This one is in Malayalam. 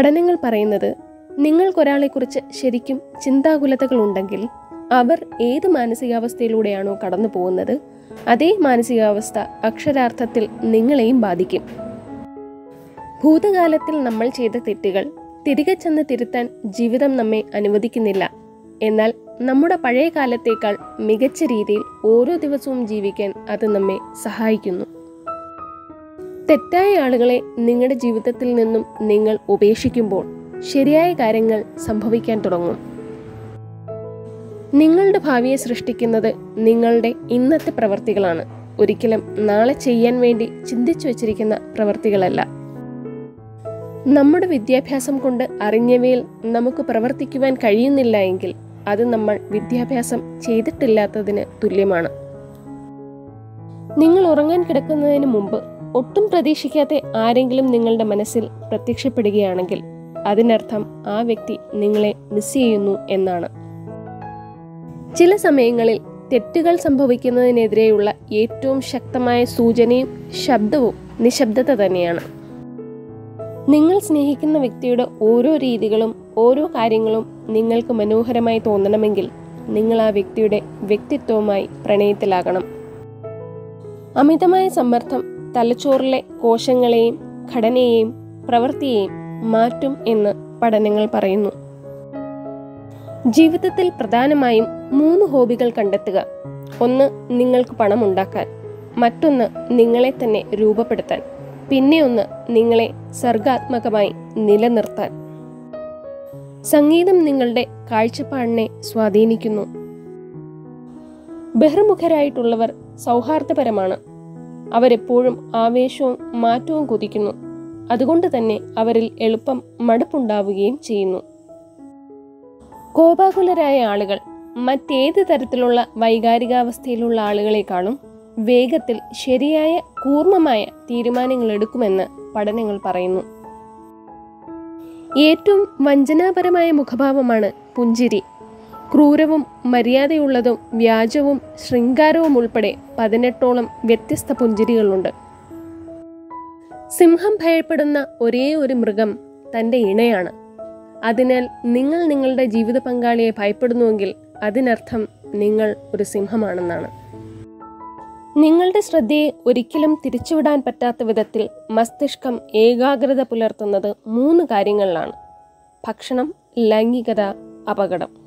പഠനങ്ങൾ പറയുന്നത്, നിങ്ങൾക്കൊരാളെക്കുറിച്ച് ശരിക്കും ചിന്താകുലതകളുണ്ടെങ്കിൽ അവർ ഏത് മാനസികാവസ്ഥയിലൂടെയാണോ കടന്നു പോകുന്നത്, അതേ മാനസികാവസ്ഥ അക്ഷരാർത്ഥത്തിൽ നിങ്ങളെയും ബാധിക്കും. ഭൂതകാലത്തിൽ നമ്മൾ ചെയ്ത തെറ്റുകൾ തിരികെ ചെന്ന് തിരുത്താൻ ജീവിതം നമ്മെ അനുവദിക്കുന്നില്ല. എന്നാൽ നമ്മുടെ പഴയ കാലത്തേക്കാൾ മികച്ച രീതിയിൽ ഓരോ ദിവസവും ജീവിക്കാൻ അത് നമ്മെ സഹായിക്കുന്നു. തെറ്റായ ആളുകളെ നിങ്ങളുടെ ജീവിതത്തിൽ നിന്നും നിങ്ങൾ ഉപേക്ഷിക്കുമ്പോൾ ശരിയായ കാര്യങ്ങൾ സംഭവിക്കാൻ തുടങ്ങും. നിങ്ങളുടെ ഭാവിയെ സൃഷ്ടിക്കുന്നത് നിങ്ങളുടെ ഇന്നത്തെ പ്രവർത്തികളാണ്, ഒരിക്കലും നാളെ ചെയ്യാൻ വേണ്ടി ചിന്തിച്ചു വച്ചിരിക്കുന്ന പ്രവർത്തികളല്ല. നമ്മുടെ വിദ്യാഭ്യാസം കൊണ്ട് അറിഞ്ഞവയിൽ നമുക്ക് പ്രവർത്തിക്കുവാൻ കഴിയുന്നില്ല എങ്കിൽ അത് നമ്മൾ വിദ്യാഭ്യാസം ചെയ്തിട്ടില്ലാത്തതിന് തുല്യമാണ്. നിങ്ങൾ ഉറങ്ങാൻ കിടക്കുന്നതിന് മുമ്പ് ഒട്ടും പ്രതീക്ഷിക്കാതെ ആരെങ്കിലും നിങ്ങളുടെ മനസ്സിൽ പ്രത്യക്ഷപ്പെടുകയാണെങ്കിൽ അതിനർത്ഥം ആ വ്യക്തി നിങ്ങളെ മിസ് ചെയ്യുന്നു എന്നാണ്. ചില സമയങ്ങളിൽ തെറ്റുകൾ സംഭവിക്കുന്നതിനെതിരെയുള്ള ഏറ്റവും ശക്തമായ സൂചനയും ശബ്ദവും നിശബ്ദത തന്നെയാണ്. നിങ്ങൾ സ്നേഹിക്കുന്ന വ്യക്തിയുടെ ഓരോ രീതികളും ഓരോ കാര്യങ്ങളും നിങ്ങൾക്ക് മനോഹരമായി തോന്നണമെങ്കിൽ നിങ്ങൾ ആ വ്യക്തിയുടെ വ്യക്തിത്വവുമായി പ്രണയത്തിലാകണം. അമിതമായ സമ്മർദ്ദം തലച്ചോറിലെ കോശങ്ങളെയും ഘടനയെയും പ്രവൃത്തിയെയും മാറ്റും എന്ന് പഠനങ്ങൾ പറയുന്നു. ജീവിതത്തിൽ പ്രധാനമായും 3 ഹോബികൾ കണ്ടെത്തുക. ഒന്ന്, നിങ്ങൾക്ക് പണം ഉണ്ടാക്കാൻ. മറ്റൊന്ന്, നിങ്ങളെ തന്നെ രൂപപ്പെടുത്താൻ. പിന്നെ ഒന്ന്, നിങ്ങളെ സർഗാത്മകമായി നിലനിർത്താൻ. സംഗീതം നിങ്ങളുടെ കാഴ്ചപ്പാടിനെ സ്വാധീനിക്കുന്നു. ബഹിർമുഖരായിട്ടുള്ളവർ സൗഹാർദ്ദപരമാണ്. അവരെപ്പോഴും ആവേശവും മാറ്റവും കൊതിക്കുന്നു. അതുകൊണ്ട് തന്നെ അവരിൽ എളുപ്പം മടുപ്പുണ്ടാവുകയും ചെയ്യുന്നു. കോപാകുലരായ ആളുകൾ മറ്റേത് തരത്തിലുള്ള വൈകാരികാവസ്ഥയിലുള്ള ആളുകളെക്കാളും വേഗത്തിൽ ശരിയായ കൂർമ്മമായ തീരുമാനങ്ങൾ എടുക്കുമെന്ന് പഠനങ്ങൾ പറയുന്നു. ഏറ്റവും വഞ്ചനാപരമായ മുഖഭാവമാണ് പുഞ്ചിരി. ക്രൂരവും മര്യാദയുള്ളതും വ്യാജവും ശൃംഗാരവും ഉൾപ്പെടെ 18 വ്യത്യസ്ത പുഞ്ചിരികളുണ്ട്. സിംഹം ഭയപ്പെടുന്ന ഒരേ ഒരു മൃഗം തൻ്റെ ഇണയാണ്. അതിനാൽ നിങ്ങൾ നിങ്ങളുടെ ജീവിത പങ്കാളിയെ ഭയപ്പെടുന്നുവെങ്കിൽ അതിനർത്ഥം നിങ്ങൾ ഒരു സിംഹമാണെന്നാണ്. നിങ്ങളുടെ ശ്രദ്ധയെ ഒരിക്കലും തിരിച്ചുവിടാൻ പറ്റാത്ത വിധത്തിൽ മസ്തിഷ്കം ഏകാഗ്രത പുലർത്തുന്നത് 3 കാര്യങ്ങളിലാണ്: ഭക്ഷണം, ലൈംഗികത, അപകടം.